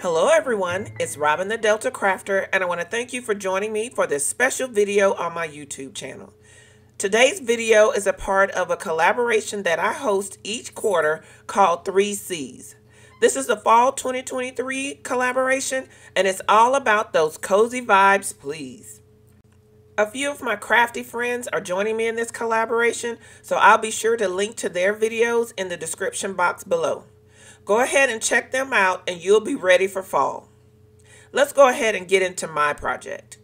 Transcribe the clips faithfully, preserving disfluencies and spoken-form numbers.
Hello everyone, it's Robin the Delta Crafter, and I want to thank you for joining me for this special video on my YouTube channel. Today's video is a part of a collaboration that I host each quarter called three C's. This is the Fall twenty twenty-three collaboration, and it's all about those cozy vibes, please. A few of my crafty friends are joining me in this collaboration, so I'll be sure to link to their videos in the description box below. Go ahead and check them out and you'll be ready for fall. Let's go ahead and get into my project.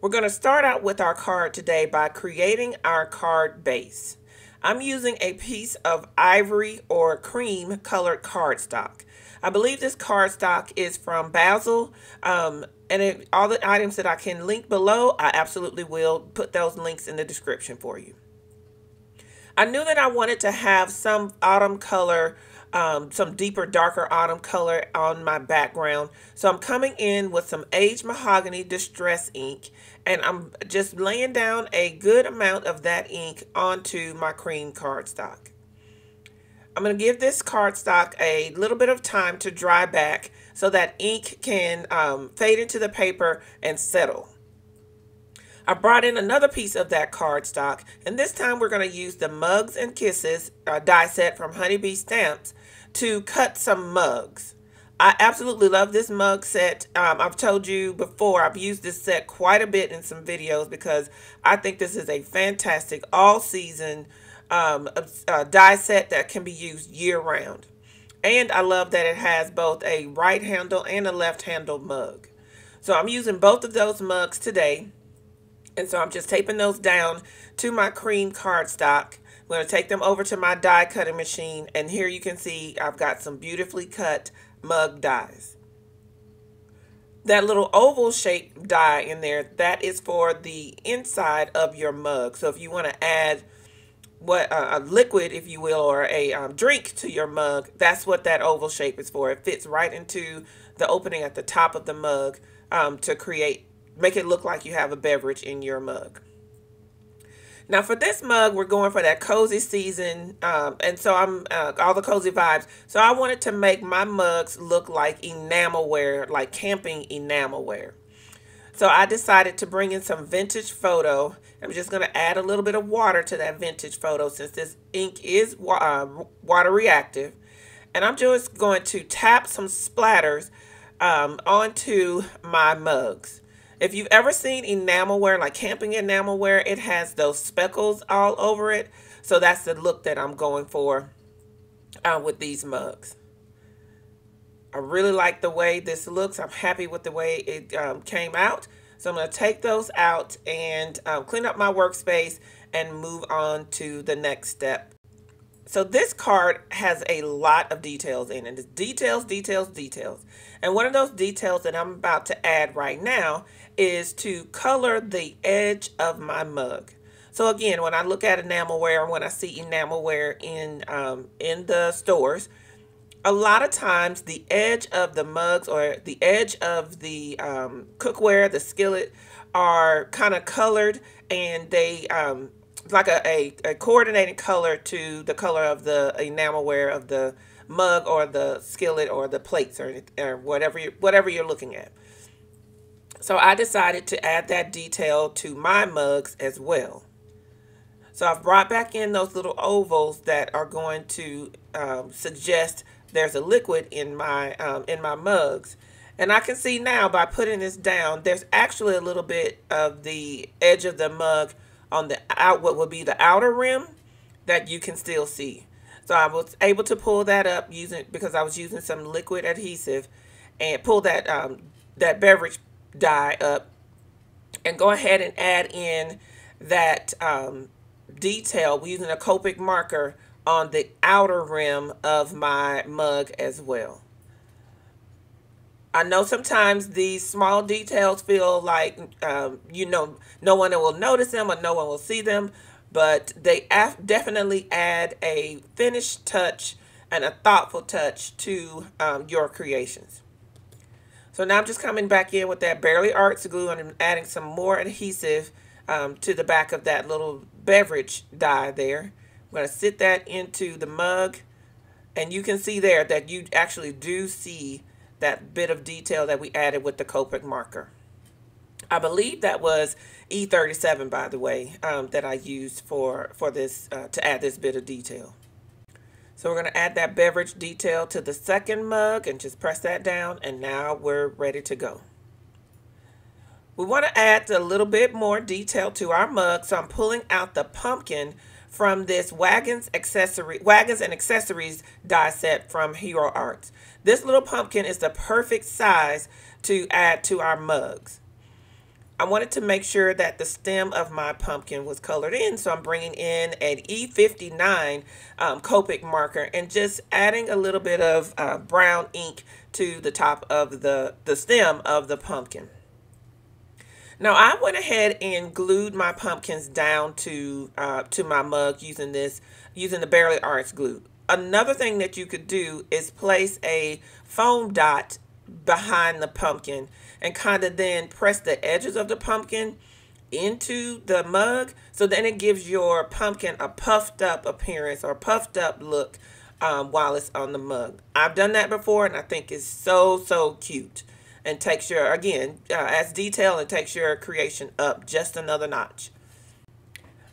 We're going to start out with our card today by creating our card base. I'm using a piece of ivory or cream colored cardstock. I believe this cardstock is from Basil, um, and it, all the items that I can link below, I absolutely will put those links in the description for you. I knew that I wanted to have some autumn color, Um, some deeper, darker autumn color on my background. So I'm coming in with some Aged Mahogany Distress Ink, and I'm just laying down a good amount of that ink onto my cream cardstock. I'm going to give this cardstock a little bit of time to dry back so that ink can um, fade into the paper and settle. I brought in another piece of that cardstock, and this time we're going to use the Mugs and Kisses uh, die set from Honeybee Stamps to cut some mugs. I absolutely love this mug set. Um, I've told you before, I've used this set quite a bit in some videos because I think this is a fantastic all-season um, uh, die set that can be used year-round. And I love that it has both a right handle and a left handle mug. So I'm using both of those mugs today. And so I'm just taping those down to my cream cardstock. I'm going to take them over to my die cutting machine, and here you can see I've got some beautifully cut mug dies. That little oval shaped die in there, that is for the inside of your mug. So if you want to add what uh, a liquid, if you will, or a um, drink to your mug, that's what that oval shape is for. It fits right into the opening at the top of the mug um, to create make it look like you have a beverage in your mug. Now for this mug, we're going for that cozy season, um, and so I'm uh, all the cozy vibes. So I wanted to make my mugs look like enamelware, like camping enamelware. So I decided to bring in some Vintage Photo. I'm just going to add a little bit of water to that Vintage Photo since this ink is wa uh, water reactive, and I'm just going to tap some splatters um, onto my mugs. If you've ever seen enamelware, like camping enamelware, it has those speckles all over it. So that's the look that I'm going for uh, with these mugs. I really like the way this looks. I'm happy with the way it um, came out. So I'm going to take those out and um, clean up my workspace and move on to the next step. So this card has a lot of details in it. It's details, details, details. And one of those details that I'm about to add right now is to color the edge of my mug. So again, when I look at enamelware, when I see enamelware in, um, in the stores, a lot of times the edge of the mugs or the edge of the um, cookware, the skillet, are kind of colored, and they um, like a, a, a coordinated color to the color of the enamelware of the mug or the skillet or the plates or, or whatever, you're, whatever you're looking at. So I decided to add that detail to my mugs as well. So I've brought back in those little ovals that are going to um, suggest there's a liquid in my, um, in my mugs. And I can see now by putting this down, there's actually a little bit of the edge of the mug on the out, what would be the outer rim, that you can still see. So I was able to pull that up using, because I was using some liquid adhesive, and pull that um, that beverage die up, and go ahead and add in that um, detail. We're using a Copic marker on the outer rim of my mug as well. I know sometimes these small details feel like, um, you know, no one will notice them or no one will see them, but they definitely add a finished touch and a thoughtful touch to um, your creations. So now I'm just coming back in with that Barely Arts glue, and I'm adding some more adhesive um, to the back of that little beverage die there. I'm going to sit that into the mug, and you can see there that you actually do see that bit of detail that we added with the Copic marker. I believe that was E thirty-seven, by the way, um, that I used for, for this, uh, to add this bit of detail. So we're going to add that beverage detail to the second mug and just press that down, and now we're ready to go. We want to add a little bit more detail to our mug, so I'm pulling out the pumpkin from this Wagons accessory, Wagons and Accessories die set from Hero Arts. This little pumpkin is the perfect size to add to our mugs. I wanted to make sure that the stem of my pumpkin was colored in, so I'm bringing in an E fifty-nine um, Copic marker and just adding a little bit of uh, brown ink to the top of the, the stem of the pumpkin. Now, I went ahead and glued my pumpkins down to uh, to my mug using this using the Barely Arts glue. Another thing that you could do is place a foam dot behind the pumpkin and kind of then press the edges of the pumpkin into the mug, so then it gives your pumpkin a puffed up appearance or puffed up look um, while it's on the mug. I've done that before, and I think it's so so cute. And takes your, again, uh, as detail, it takes your creation up just another notch.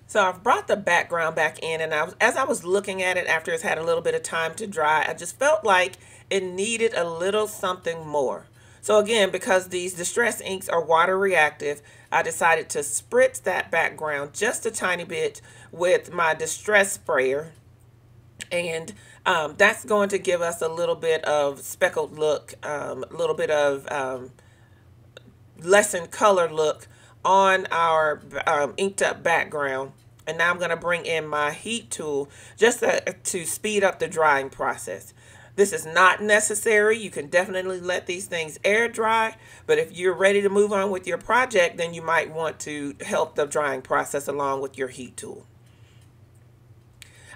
So I've brought the background back in, and I was, as I was looking at it after it's had a little bit of time to dry, I just felt like it needed a little something more. So again, because these Distress inks are water reactive, I decided to spritz that background just a tiny bit with my Distress sprayer. And um, that's going to give us a little bit of speckled look, um, a little bit of um, lessened color look on our um, inked up background. And now I'm going to bring in my heat tool just to, to speed up the drying process. This is not necessary. You can definitely let these things air dry, but if you're ready to move on with your project, then you might want to help the drying process along with your heat tool.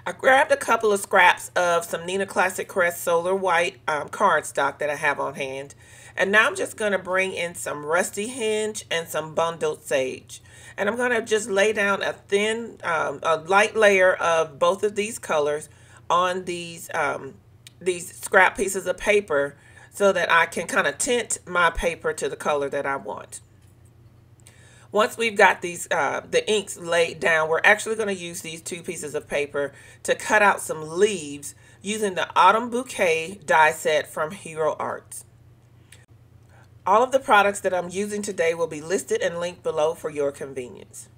I grabbed a couple of scraps of some Neenah Classic Crest Solar White um, cardstock that I have on hand. And now I'm just going to bring in some Rusty Hinge and some Bundled Sage. And I'm going to just lay down a thin, um, a light layer of both of these colors on these, um, these scrap pieces of paper so that I can kind of tint my paper to the color that I want. Once we've got these uh, the inks laid down, we're actually going to use these two pieces of paper to cut out some leaves using the Autumn Bouquet die set from Hero Arts. All of the products that I'm using today will be listed and linked below for your convenience.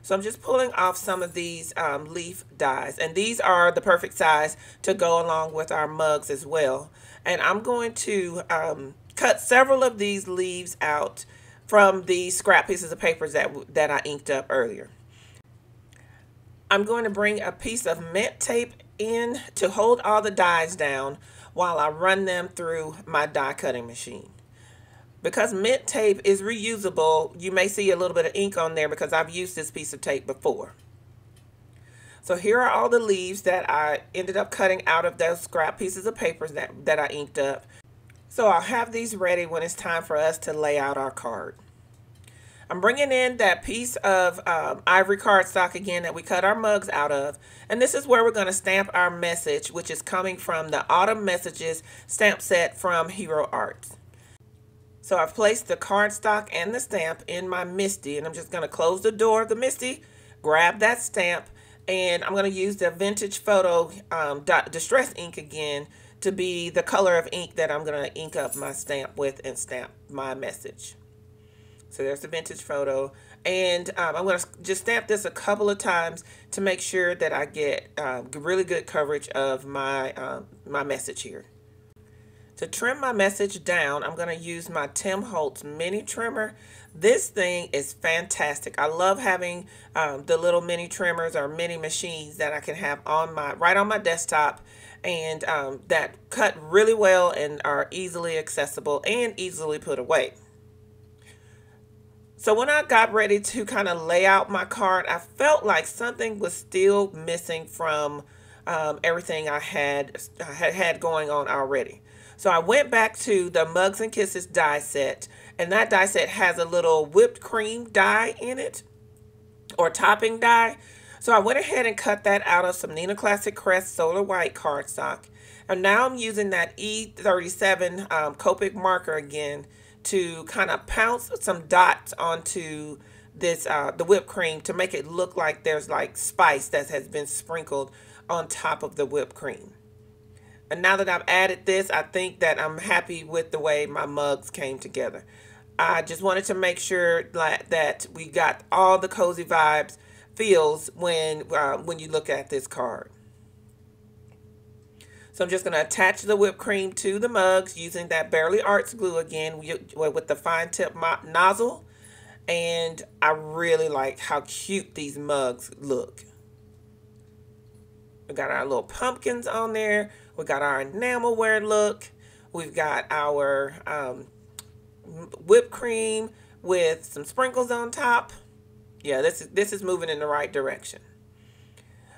So I'm just pulling off some of these um, leaf dies, and these are the perfect size to go along with our mugs as well. And I'm going to um, cut several of these leaves out from the scrap pieces of papers that, that I inked up earlier. I'm going to bring a piece of mint tape in to hold all the dies down while I run them through my die cutting machine. Because mint tape is reusable, you may see a little bit of ink on there because I've used this piece of tape before. So here are all the leaves that I ended up cutting out of those scrap pieces of papers that, that I inked up. So I'll have these ready when it's time for us to lay out our card. I'm bringing in that piece of um, ivory cardstock again that we cut our mugs out of. And this is where we're going to stamp our message, which is coming from the Autumn Messages stamp set from Hero Arts. So I've placed the cardstock and the stamp in my MISTI, and I'm just going to close the door of the MISTI, grab that stamp, and I'm going to use the Vintage Photo um, Distress Ink again to be the color of ink that I'm going to ink up my stamp with and stamp my message. So there's the Vintage Photo. And um, I'm going to just stamp this a couple of times to make sure that I get uh, really good coverage of my, um, my message here. To trim my message down, I'm going to use my Tim Holtz mini trimmer. This thing is fantastic. I love having um, the little mini trimmers or mini machines that I can have on my right on my desktop, and um, that cut really well and are easily accessible and easily put away. So when I got ready to kind of lay out my card, I felt like something was still missing from um, everything I had, had had going on already. So I went back to the Mugs and Kisses die set, and that die set has a little whipped cream die in it, or topping die. So I went ahead and cut that out of some Neenah Classic Crest Solar White cardstock. And now I'm using that E thirty-seven um, Copic marker again to kind of pounce some dots onto this uh, the whipped cream to make it look like there's like spice that has been sprinkled on top of the whipped cream. And now that I've added this, I think that I'm happy with the way my mugs came together. I just wanted to make sure that we got all the cozy vibes feels when uh, when you look at this card. So I'm just going to attach the whipped cream to the mugs using that Barely Arts glue again with the fine tip nozzle. And I really like how cute these mugs look. We got our little pumpkins on there. We got our enamelware look. We've got our um, whipped cream with some sprinkles on top. Yeah, this is, this is moving in the right direction.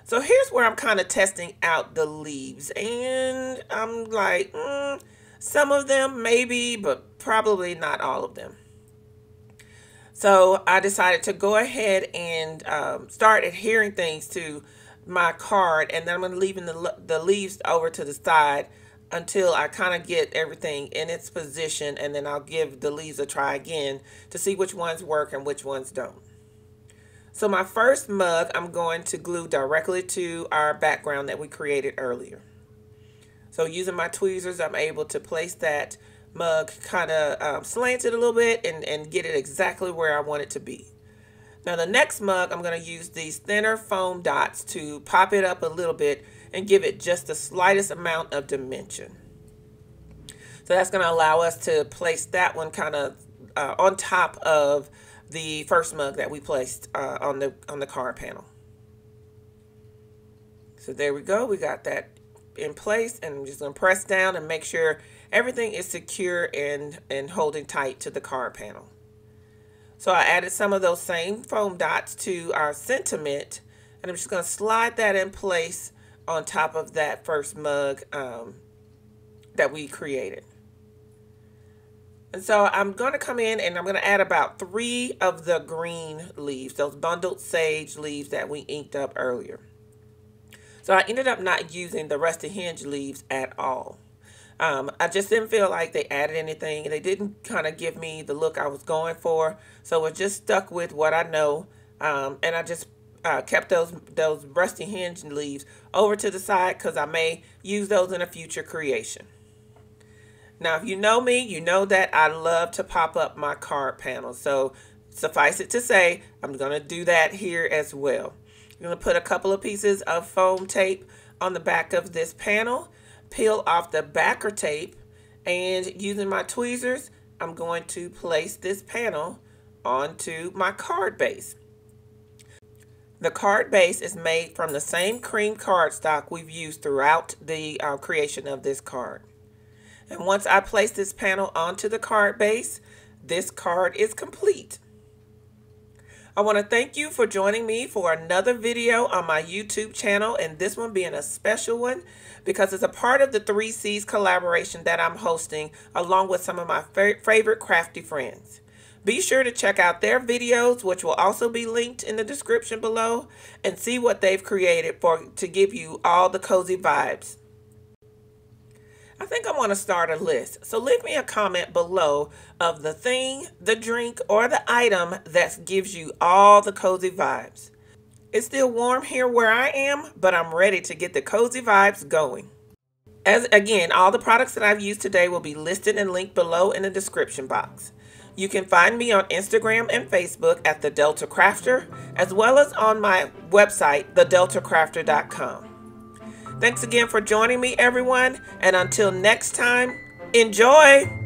So here's where I'm kind of testing out the leaves. And I'm like, mm, some of them maybe, but probably not all of them. So I decided to go ahead and um, start adhering things to my card. And then I'm going to leave in the, the leaves over to the side until I kind of get everything in its position. And then I'll give the leaves a try again to see which ones work and which ones don't. So my first mug, I'm going to glue directly to our background that we created earlier. So using my tweezers, I'm able to place that mug kind of um, slanted a little bit and, and get it exactly where I want it to be. Now the next mug, I'm going to use these thinner foam dots to pop it up a little bit and give it just the slightest amount of dimension. So that's going to allow us to place that one kind of uh, on top of the first mug that we placed uh, on the on the card panel. So there we go. We got that in place, and I'm just going to press down and make sure everything is secure and and holding tight to the card panel. So I added some of those same foam dots to our sentiment, and I'm just going to slide that in place on top of that first mug um, that we created. And so I'm going to come in and I'm going to add about three of the green leaves, those bundled sage leaves that we inked up earlier. So I ended up not using the Rusty Hinge leaves at all. Um, I just didn't feel like they added anything. They didn't kind of give me the look I was going for. So I just stuck with what I know. Um, and I just uh, kept those, those Rusty Hinge leaves over to the side because I may use those in a future creation. Now, if you know me, you know that I love to pop up my card panel. So suffice it to say, I'm going to do that here as well. I'm going to put a couple of pieces of foam tape on the back of this panel, peel off the backer tape, and using my tweezers, I'm going to place this panel onto my card base. The card base is made from the same cream cardstock we've used throughout the uh, creation of this card. And once I place this panel onto the card base, this card is complete. I want to thank you for joining me for another video on my YouTube channel, and this one being a special one because it's a part of the three C's collaboration that I'm hosting along with some of my favorite crafty friends. Be sure to check out their videos, which will also be linked in the description below, and see what they've created for to give you all the cozy vibes. I think I want to start a list. So leave me a comment below of the thing, the drink, or the item that gives you all the cozy vibes. It's still warm here where I am, but I'm ready to get the cozy vibes going. As again, all the products that I've used today will be listed and linked below in the description box. You can find me on Instagram and Facebook at The Delta Crafter, as well as on my website, the delta crafter dot com. Thanks again for joining me, everyone, and until next time, enjoy!